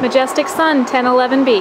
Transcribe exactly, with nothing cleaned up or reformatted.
Majestic Sun ten eleven B.